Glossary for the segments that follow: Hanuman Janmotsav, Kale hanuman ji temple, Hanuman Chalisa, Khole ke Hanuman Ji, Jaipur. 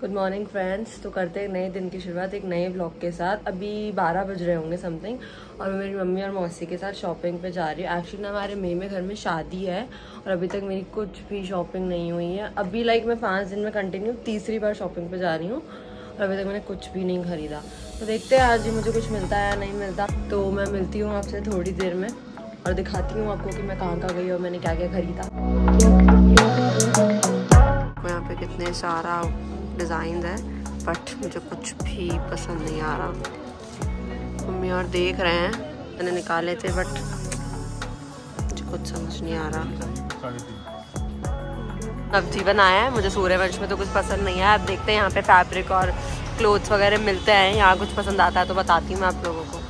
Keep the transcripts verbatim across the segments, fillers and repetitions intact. Good morning friends. तो करते हैं नए दिन की शुरुआत एक नए ब्लॉग के साथ। अभी बारह बज रहे होंगे समथिंग और मेरी मम्मी और मौसी के साथ शॉपिंग पे जा रही हूँ। एक्चुअली ना हमारे मई में घर में शादी है और अभी तक मेरी कुछ भी शॉपिंग नहीं हुई है। अभी लाइक मैं पाँच दिन में कंटिन्यू तीसरी बार शॉपिंग पे जा रही हूँ और अभी तक मैंने कुछ भी नहीं खरीदा। तो देखते हैं आज मुझे कुछ मिलता है या नहीं मिलता। तो मैं मिलती हूँ आपसे थोड़ी देर में और दिखाती हूँ आपको कि मैं कहाँ कहाँ गई और मैंने क्या क्या खरीदा। यहाँ पे कितने सारा डिज़ाइन है बट मुझे कुछ भी पसंद नहीं आ रहा। मम्मी और देख रहे हैं, मैंने निकाले थे बट मुझे कुछ समझ नहीं आ रहा। नवजीवन आया है, मुझे सूर्यवंश में तो कुछ पसंद नहीं आया। अब देखते हैं यहाँ पे फैब्रिक और क्लोथ्स वगैरह मिलते हैं, यहाँ कुछ पसंद आता है तो बताती हूँ मैं आप लोगों को।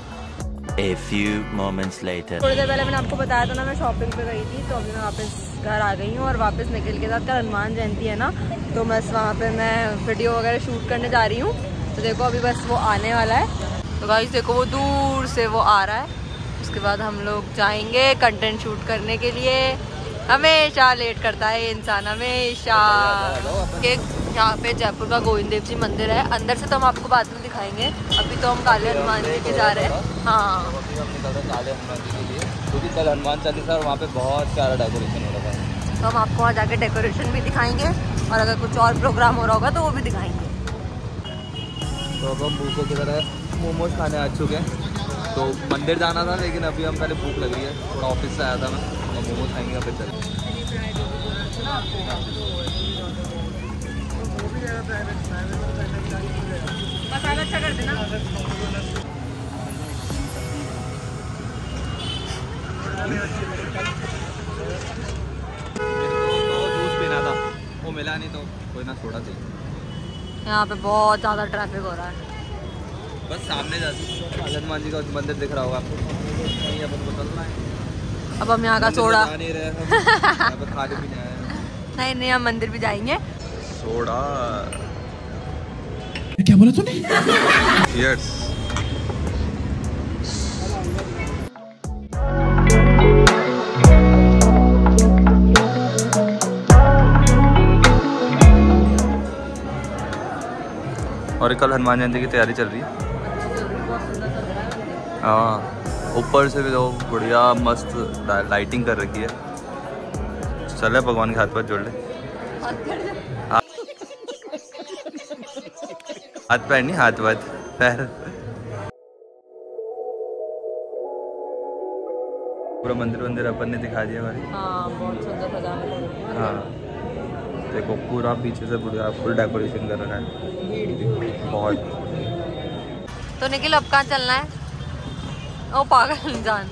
A few moments later. थोड़ी देर पहले मैंने आपको बताया था ना मैं शॉपिंग पे गई थी, तो अभी मैं वापस घर आ गई हूँ और वापस निकल के साथ का हनुमान जयंती है ना, तो बस वहाँ पे मैं वीडियो वगैरह शूट करने जा रही हूँ। तो देखो अभी बस वो आने वाला है। तो गाइस देखो वो दूर से वो आ रहा है, उसके बाद हम लोग जाएंगे कंटेंट शूट करने के लिए। हमेशा लेट करता है इंसान, हमेशा। यहाँ पे जयपुर का गोविंद देव जी मंदिर है, अंदर से तो हम आपको बाद में दिखाएंगे। अभी तो हम काले हनुमान जी के जा रहे हैं। हाँ अभी हम निकल रहे हैं काले हनुमान जी के लिए क्योंकि कल हनुमान चालीसा और वहाँ पे बहुत सारा डेकोरेशन हो रहा है, तो हम आपको वहाँ जाके डेकोरेशन भी दिखाएंगे और अगर कुछ और प्रोग्राम हो रहा होगा तो वो भी दिखाएंगे। तो अब हम भूखों की तरह मोमोज खाने आ चुके हैं। तो मंदिर जाना था लेकिन अभी हम पहले भूख लग रही है, थोड़ा ऑफिस से आया था मैं, और मोमो खाएंगे अभी तक। अच्छा कर देना। वो मिला नहीं तो कोई ना छोड़ा चाहिए। यहाँ पे बहुत ज्यादा ट्रैफिक हो रहा है। बस सामने जाती हनुमान जी का मंदिर दिख रहा होगा आपको। अब हम यहाँ का सोडा नहीं नहीं नहीं हम मंदिर भी जाएंगे। सोडा क्या बोला तूने? Yes. और कल हनुमान जयंती की तैयारी चल रही है। हाँ ऊपर से भी तो बढ़िया मस्त लाइटिंग कर रखी है। चले भगवान के हाथ पर जोड़ ले, हाथ पैर नहीं, हाथ वाथ पैर। पूरा मंदिर वंदिर अपन ने दिखा दिया भाई। हाँ बहुत सुंदर सजावट है। हाँ देखो पूरा पीछे से पूरा फुल डेकोरेशन कर रखा है बहुत। तो निखिल अब कहाँ चलना है? ओ पागल जान,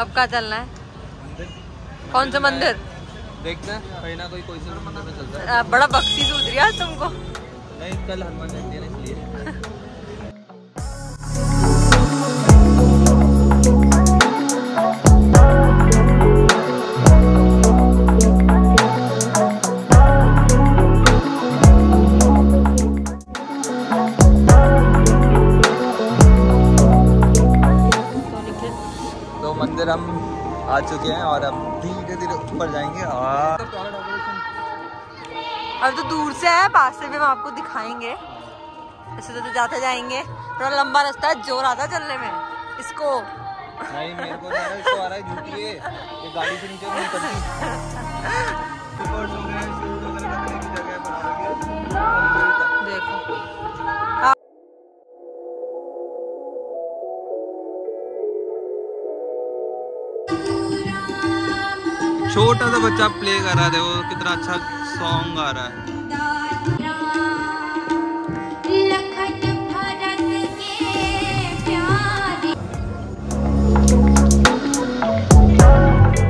अब कहाँ चलना है? कौन सा मंदिर देखते हैं, कहीं ना कोई कोई सा मंदिर में चलता है। बड़ा बख्शी सूझ रहा तुमको। नहीं कल हनुमान जयंती है इसलिए। तो मंदिर हम आ चुके हैं और अब धीरे धीरे ऊपर जाएंगे। और अब तो दूर से है, पास से भी हम आपको दिखाएंगे। ऐसे तो, तो जाते जाएंगे, थोड़ा लंबा रास्ता है, जोर आता चलने में इसको। नहीं मेरे को नहीं, इसको आ रहा है झूठी है, ये गाड़ी से नीचे नहीं पड़ती। देखो छोटा सा बच्चा प्ले कर रहा है, देखो कितना अच्छा सॉन्ग आ रहा है।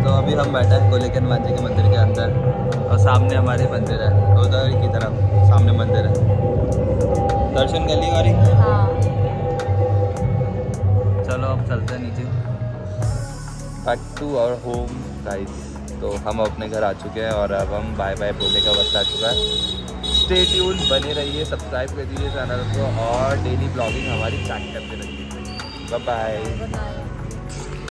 तो अभी हम बैठे हैं गोले के हनुमान जी के मंदिर के अंदर और सामने हमारे मंदिर है, उधर की तरफ सामने मंदिर है। दर्शन कर लिए वाली। हाँ। चलो अब चलते हैं नीचे back to our home guys. तो हम अपने घर आ चुके हैं और अब हम बाय बाय बोलने का वक्त आ चुका है। स्टे ट्यून, बने रहिए, सब्सक्राइब कर दीजिए चैनल को और डेली ब्लॉगिंग हमारी चैट करते रहिए। Bye bye.